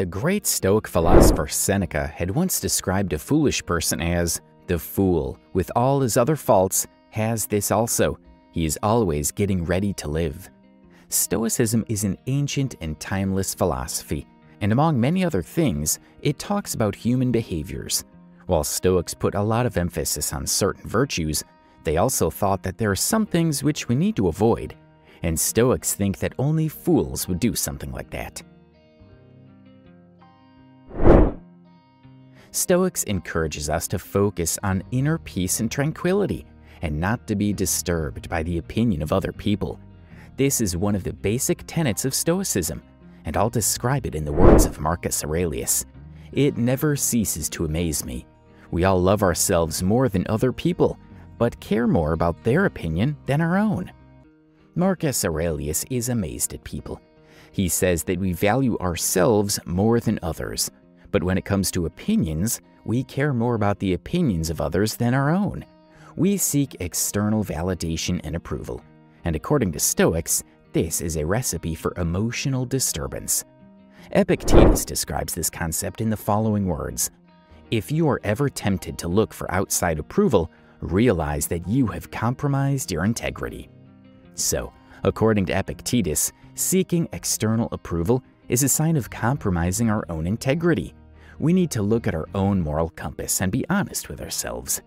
The great Stoic philosopher Seneca had once described a foolish person as, "The fool, with all his other faults, has this also: he is always getting ready to live." Stoicism is an ancient and timeless philosophy, and among many other things, it talks about human behaviors. While Stoics put a lot of emphasis on certain virtues, they also thought that there are some things which we need to avoid, and Stoics think that only fools would do something like that. Stoics encourages us to focus on inner peace and tranquility, and not to be disturbed by the opinion of other people. This is one of the basic tenets of Stoicism, and I'll describe it in the words of Marcus Aurelius. "It never ceases to amaze me. We all love ourselves more than other people, but care more about their opinion than our own." Marcus Aurelius is amazed at people. He says that we value ourselves more than others, but when it comes to opinions, we care more about the opinions of others than our own. We seek external validation and approval, and according to Stoics, this is a recipe for emotional disturbance. Epictetus describes this concept in the following words: "If you are ever tempted to look for outside approval, realize that you have compromised your integrity." So, according to Epictetus, seeking external approval is a sign of compromising our own integrity. We need to look at our own moral compass and be honest with ourselves.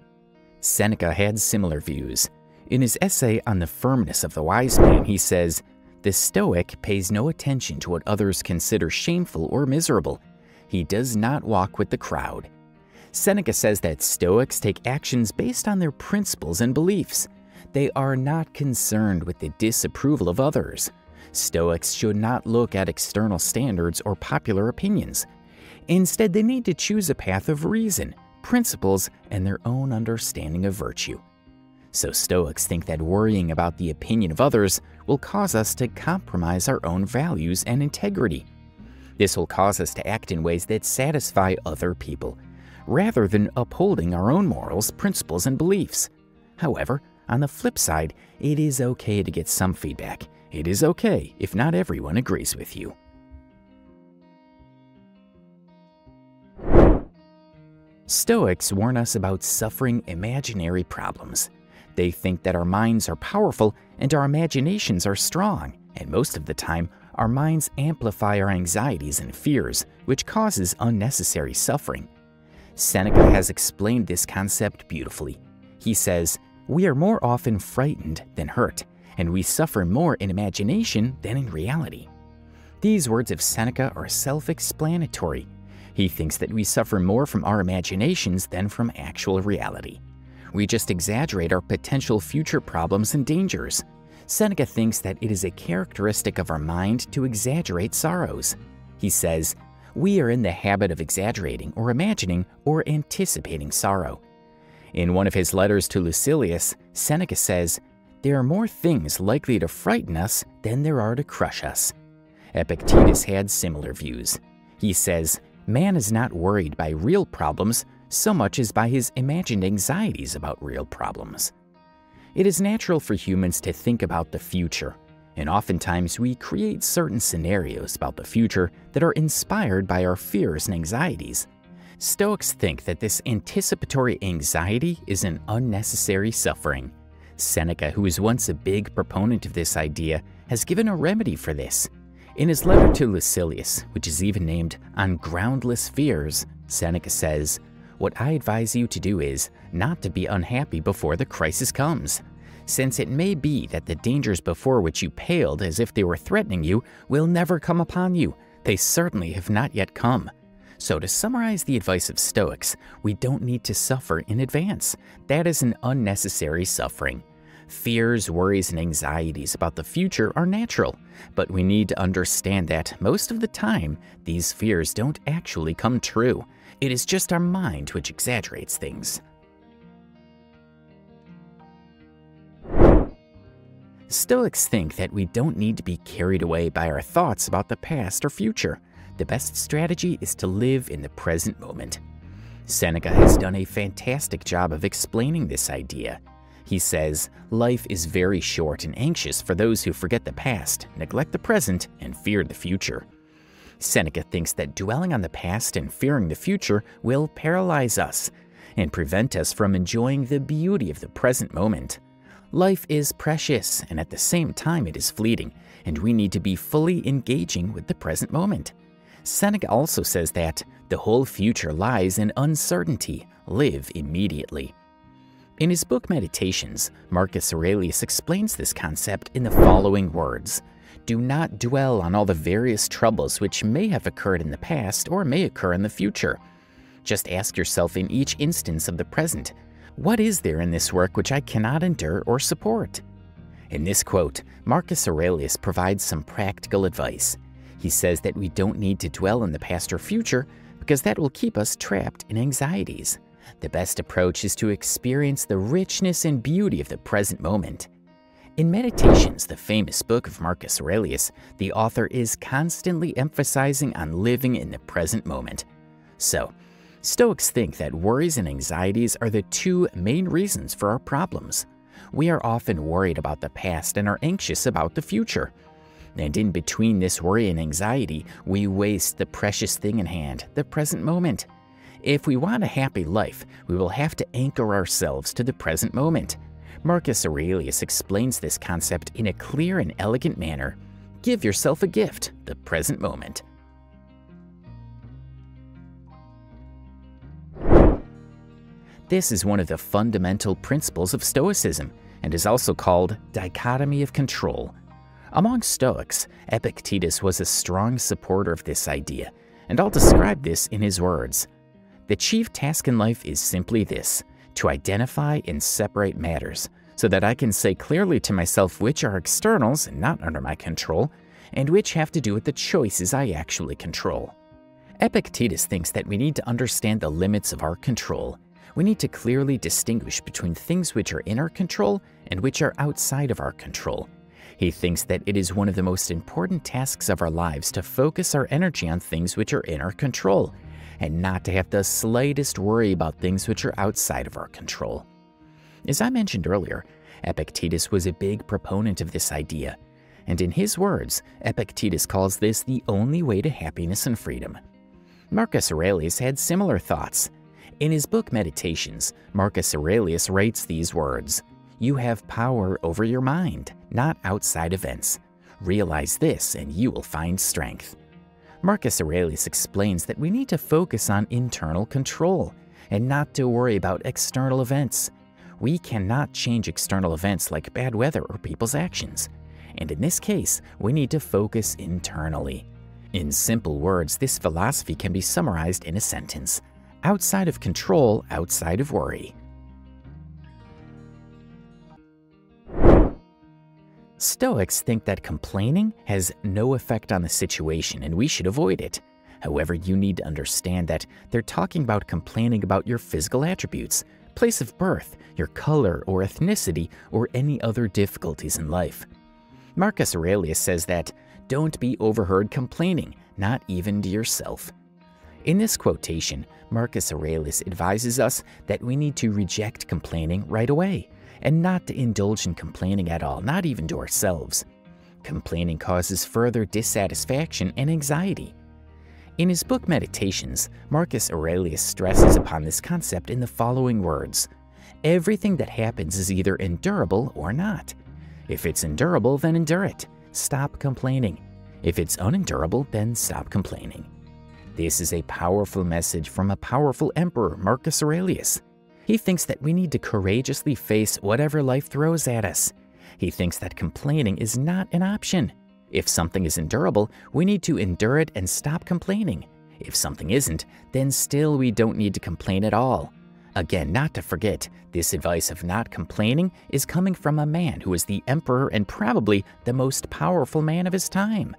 Seneca had similar views. In his essay on the firmness of the wise man, he says, "The Stoic pays no attention to what others consider shameful or miserable. He does not walk with the crowd." Seneca says that Stoics take actions based on their principles and beliefs. They are not concerned with the disapproval of others. Stoics should not look at external standards or popular opinions. Instead, they need to choose a path of reason, principles, and their own understanding of virtue. So Stoics think that worrying about the opinion of others will cause us to compromise our own values and integrity. This will cause us to act in ways that satisfy other people, rather than upholding our own morals, principles, and beliefs. However, on the flip side, it is okay to get some feedback. It is okay if not everyone agrees with you. Stoics warn us about suffering imaginary problems. They think that our minds are powerful and our imaginations are strong, and most of the time, our minds amplify our anxieties and fears, which causes unnecessary suffering. Seneca has explained this concept beautifully. He says, "We are more often frightened than hurt, and we suffer more in imagination than in reality." These words of Seneca are self-explanatory. He thinks that we suffer more from our imaginations than from actual reality. We just exaggerate our potential future problems and dangers. Seneca thinks that it is a characteristic of our mind to exaggerate sorrows. He says, "We are in the habit of exaggerating or imagining or anticipating sorrow." In one of his letters to Lucilius, Seneca says, "There are more things likely to frighten us than there are to crush us." Epictetus had similar views. He says, "Man is not worried by real problems so much as by his imagined anxieties about real problems." It is natural for humans to think about the future, and oftentimes we create certain scenarios about the future that are inspired by our fears and anxieties. Stoics think that this anticipatory anxiety is an unnecessary suffering. Seneca, who was once a big proponent of this idea, has given a remedy for this. In his letter to Lucilius, which is even named "On Groundless Fears," Seneca says, "What I advise you to do is not to be unhappy before the crisis comes, since it may be that the dangers before which you paled as if they were threatening you will never come upon you. They certainly have not yet come." So to summarize the advice of Stoics, we don't need to suffer in advance. That is an unnecessary suffering. Fears, worries, and anxieties about the future are natural, but we need to understand that most of the time, these fears don't actually come true. It is just our mind which exaggerates things. Stoics think that we don't need to be carried away by our thoughts about the past or future. The best strategy is to live in the present moment. Seneca has done a fantastic job of explaining this idea. He says, "Life is very short and anxious for those who forget the past, neglect the present, and fear the future." Seneca thinks that dwelling on the past and fearing the future will paralyze us and prevent us from enjoying the beauty of the present moment. Life is precious, and at the same time it is fleeting, and we need to be fully engaging with the present moment. Seneca also says that the whole future lies in uncertainty. Live immediately. In his book Meditations, Marcus Aurelius explains this concept in the following words: "Do not dwell on all the various troubles which may have occurred in the past or may occur in the future. Just ask yourself in each instance of the present, what is there in this work which I cannot endure or support?" In this quote, Marcus Aurelius provides some practical advice. He says that we don't need to dwell in the past or future because that will keep us trapped in anxieties. The best approach is to experience the richness and beauty of the present moment. In Meditations, the famous book of Marcus Aurelius, the author is constantly emphasizing on living in the present moment. So, Stoics think that worries and anxieties are the two main reasons for our problems. We are often worried about the past and are anxious about the future. And in between this worry and anxiety, we waste the precious thing in hand, the present moment. If we want a happy life, we will have to anchor ourselves to the present moment. Marcus Aurelius explains this concept in a clear and elegant manner. Give yourself a gift, the present moment. This is one of the fundamental principles of Stoicism and is also called dichotomy of control. Among Stoics, Epictetus was a strong supporter of this idea, and I'll describe this in his words. "The chief task in life is simply this, to identify and separate matters, so that I can say clearly to myself which are externals and not under my control, and which have to do with the choices I actually control." Epictetus thinks that we need to understand the limits of our control. We need to clearly distinguish between things which are in our control and which are outside of our control. He thinks that it is one of the most important tasks of our lives to focus our energy on things which are in our control and not to have the slightest worry about things which are outside of our control. As I mentioned earlier, Epictetus was a big proponent of this idea, and in his words, Epictetus calls this the only way to happiness and freedom. Marcus Aurelius had similar thoughts. In his book Meditations, Marcus Aurelius writes these words: "You have power over your mind, not outside events. Realize this and you will find strength." Marcus Aurelius explains that we need to focus on internal control and not to worry about external events. We cannot change external events like bad weather or people's actions, and in this case, we need to focus internally. In simple words, this philosophy can be summarized in a sentence: outside of control, outside of worry. Stoics think that complaining has no effect on the situation and we should avoid it. However, you need to understand that they're talking about complaining about your physical attributes, place of birth, your color or ethnicity, or any other difficulties in life. Marcus Aurelius says that, "Don't be overheard complaining, not even to yourself." In this quotation, Marcus Aurelius advises us that we need to reject complaining right away and not to indulge in complaining at all, not even to ourselves. Complaining causes further dissatisfaction and anxiety. In his book Meditations, Marcus Aurelius stresses upon this concept in the following words: "Everything that happens is either endurable or not. If it's endurable, then endure it. Stop complaining. If it's unendurable, then stop complaining." This is a powerful message from a powerful emperor, Marcus Aurelius. He thinks that we need to courageously face whatever life throws at us. He thinks that complaining is not an option. If something is endurable, we need to endure it and stop complaining. If something isn't, then still we don't need to complain at all. Again, not to forget, this advice of not complaining is coming from a man who is the emperor and probably the most powerful man of his time.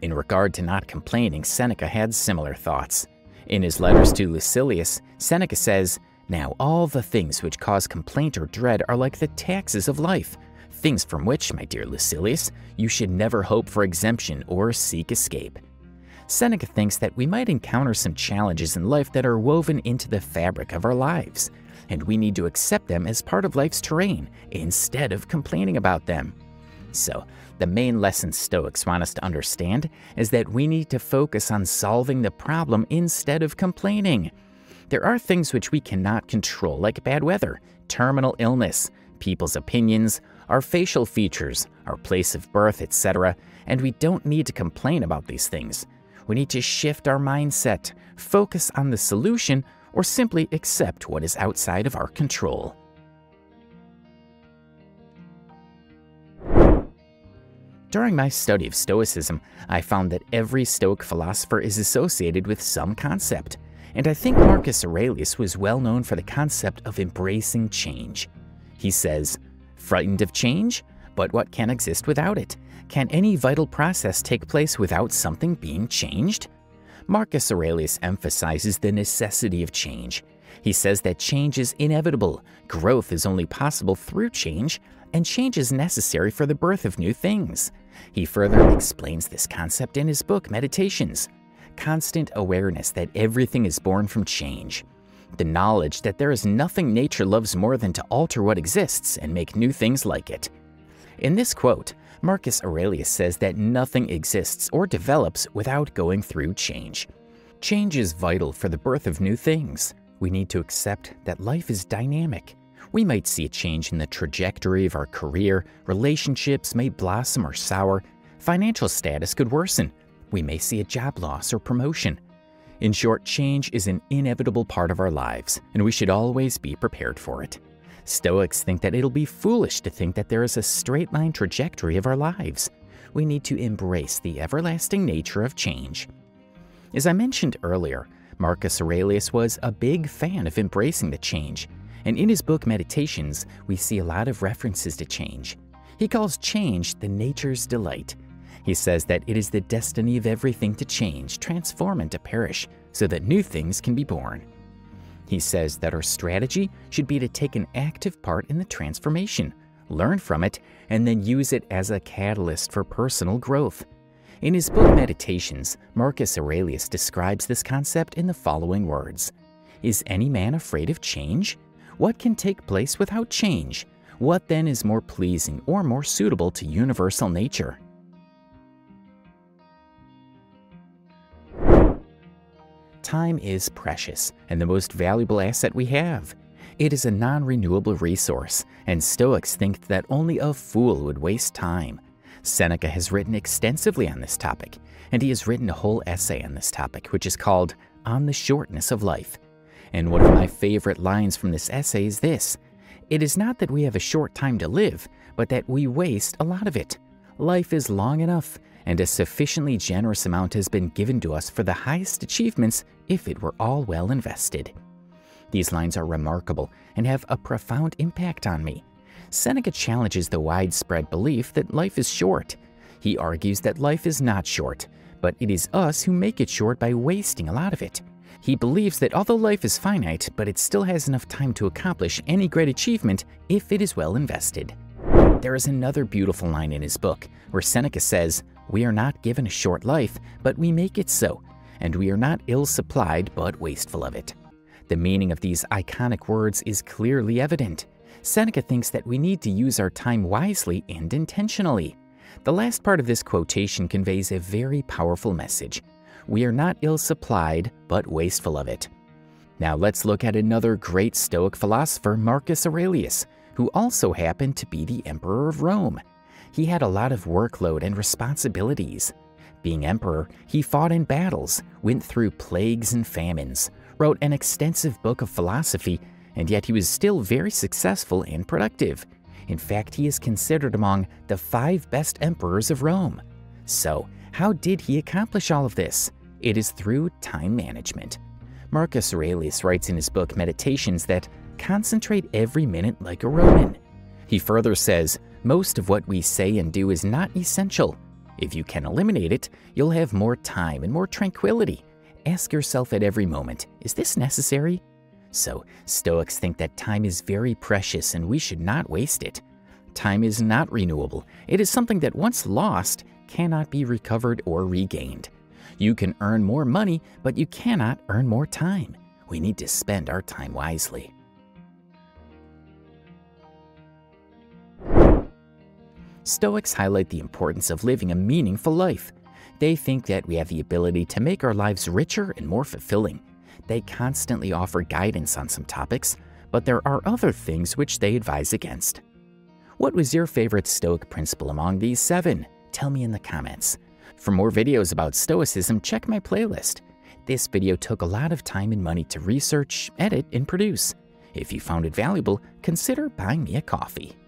In regard to not complaining, Seneca had similar thoughts. In his letters to Lucilius, Seneca says, "Now all the things which cause complaint or dread are like the taxes of life, things from which, my dear Lucilius, you should never hope for exemption or seek escape." Seneca thinks that we might encounter some challenges in life that are woven into the fabric of our lives, and we need to accept them as part of life's terrain instead of complaining about them. So, the main lesson Stoics want us to understand is that we need to focus on solving the problem instead of complaining. There are things which we cannot control, like bad weather, terminal illness, people's opinions, our facial features, our place of birth, etc., and we don't need to complain about these things. We need to shift our mindset, focus on the solution, or simply accept what is outside of our control. During my study of Stoicism, I found that every Stoic philosopher is associated with some concept, and I think Marcus Aurelius was well known for the concept of embracing change. He says, "Frightened of change? But what can exist without it? Can any vital process take place without something being changed?" Marcus Aurelius emphasizes the necessity of change. He says that change is inevitable, growth is only possible through change, and change is necessary for the birth of new things. He further explains this concept in his book, Meditations. Constant awareness that everything is born from change. The knowledge that there is nothing nature loves more than to alter what exists and make new things like it. In this quote, Marcus Aurelius says that nothing exists or develops without going through change. Change is vital for the birth of new things. We need to accept that life is dynamic. We might see a change in the trajectory of our career, relationships may blossom or sour, financial status could worsen, we may see a job loss or promotion. In short, change is an inevitable part of our lives, and we should always be prepared for it. Stoics think that it'll be foolish to think that there is a straight line trajectory of our lives. We need to embrace the everlasting nature of change. As I mentioned earlier, Marcus Aurelius was a big fan of embracing the change, and in his book Meditations, we see a lot of references to change. He calls change the nature's delight. He says that it is the destiny of everything to change, transform, and to perish, so that new things can be born. He says that our strategy should be to take an active part in the transformation, learn from it, and then use it as a catalyst for personal growth. In his book Meditations, Marcus Aurelius describes this concept in the following words: "Is any man afraid of change? What can take place without change? What then is more pleasing or more suitable to universal nature?" Time is precious and the most valuable asset we have. It is a non-renewable resource, and Stoics think that only a fool would waste time. Seneca has written extensively on this topic, and he has written a whole essay on this topic, which is called On the Shortness of Life. And one of my favorite lines from this essay is this: "It is not that we have a short time to live, but that we waste a lot of it. Life is long enough, and a sufficiently generous amount has been given to us for the highest achievements if it were all well invested." These lines are remarkable and have a profound impact on me. Seneca challenges the widespread belief that life is short. He argues that life is not short, but it is us who make it short by wasting a lot of it. He believes that although life is finite, but it still has enough time to accomplish any great achievement if it is well invested. There is another beautiful line in his book where Seneca says, "We are not given a short life, but we make it so, and we are not ill-supplied, but wasteful of it." The meaning of these iconic words is clearly evident. Seneca thinks that we need to use our time wisely and intentionally. The last part of this quotation conveys a very powerful message: we are not ill-supplied, but wasteful of it. Now let's look at another great Stoic philosopher, Marcus Aurelius, who also happened to be the emperor of Rome. He had a lot of workload and responsibilities. Being emperor, he fought in battles, went through plagues and famines, wrote an extensive book of philosophy, and yet he was still very successful and productive. In fact, he is considered among the 5 best emperors of Rome. So, how did he accomplish all of this? It is through time management. Marcus Aurelius writes in his book Meditations that "concentrate every minute like a Roman." He further says, "Most of what we say and do is not essential. If you can eliminate it, you'll have more time and more tranquility. Ask yourself at every moment, is this necessary?" So, Stoics think that time is very precious and we should not waste it. Time is not renewable. It is something that once lost cannot be recovered or regained. You can earn more money, but you cannot earn more time. We need to spend our time wisely. Stoics highlight the importance of living a meaningful life. They think that we have the ability to make our lives richer and more fulfilling. They constantly offer guidance on some topics, but there are other things which they advise against. What was your favorite Stoic principle among these 7? Tell me in the comments. For more videos about Stoicism, check my playlist. This video took a lot of time and money to research, edit, and produce. If you found it valuable, consider buying me a coffee.